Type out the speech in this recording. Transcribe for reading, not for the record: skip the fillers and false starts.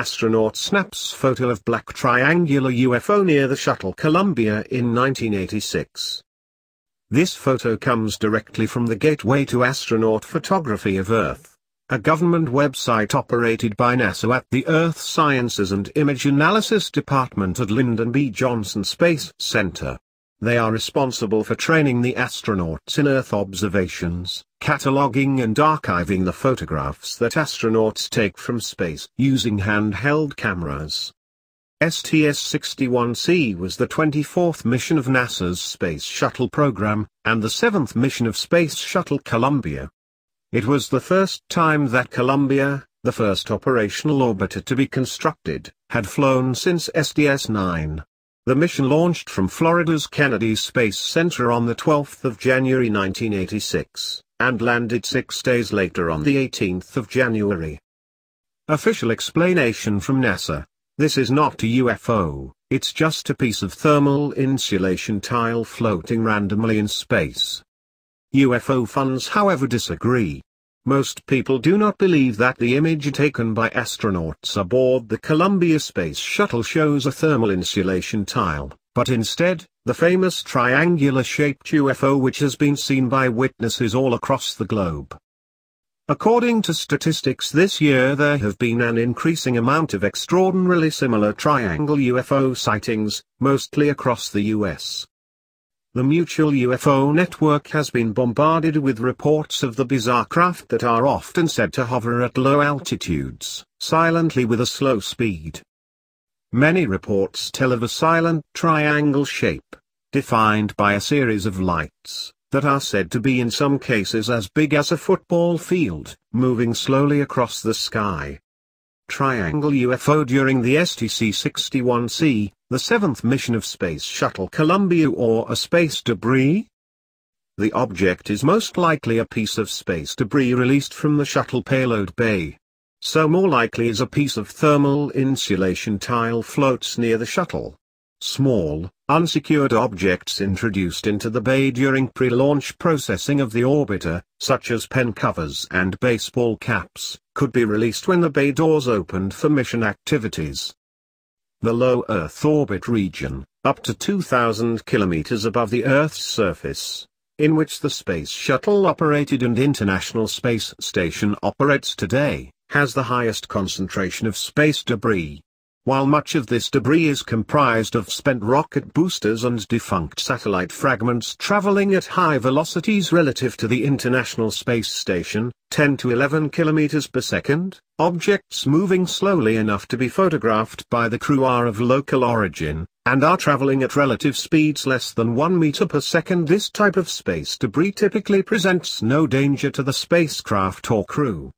astronaut snaps photo of black triangular UFO near the shuttle Columbia in 1986. This photo comes directly from the Gateway to Astronaut Photography of Earth, a government website operated by NASA at the Earth Sciences and Image Analysis Department at Lyndon B. Johnson Space Center. They are responsible for training the astronauts in Earth observations, cataloging and archiving the photographs that astronauts take from space using handheld cameras. STS-61C was the 24th mission of NASA's Space Shuttle program, and the 7th mission of Space Shuttle Columbia. It was the first time that Columbia, the first operational orbiter to be constructed, had flown since STS-9. The mission launched from Florida's Kennedy Space Center on the 12th of January 1986, and landed 6 days later on the 18th of January. Official explanation from NASA: this is not a UFO, it's just a piece of thermal insulation tile floating randomly in space. UFO fans, however, disagree. Most people do not believe that the image taken by astronauts aboard the Columbia Space Shuttle shows a thermal insulation tile, but instead, the famous triangular-shaped UFO which has been seen by witnesses all across the globe. According to statistics this year, there have been an increasing amount of extraordinarily similar triangle UFO sightings, mostly across the U.S. The Mutual UFO Network has been bombarded with reports of the bizarre craft that are often said to hover at low altitudes, silently with a slow speed. Many reports tell of a silent triangle shape, defined by a series of lights, that are said to be in some cases as big as a football field, moving slowly across the sky. Triangle UFO. During the STS-61C, the 7th mission of Space Shuttle Columbia, or a space debris? The object is most likely a piece of space debris released from the shuttle payload bay. So more likely is a piece of thermal insulation tile floats near the shuttle. Small, unsecured objects introduced into the bay during pre-launch processing of the orbiter, such as pen covers and baseball caps, could be released when the bay doors opened for mission activities. The low Earth orbit region, up to 2,000 kilometers above the Earth's surface, in which the Space Shuttle operated and International Space Station operates today, has the highest concentration of space debris. While much of this debris is comprised of spent rocket boosters and defunct satellite fragments traveling at high velocities relative to the International Space Station, 10 to 11 km per second, objects moving slowly enough to be photographed by the crew are of local origin, and are traveling at relative speeds less than 1 meter per second. This type of space debris typically presents no danger to the spacecraft or crew.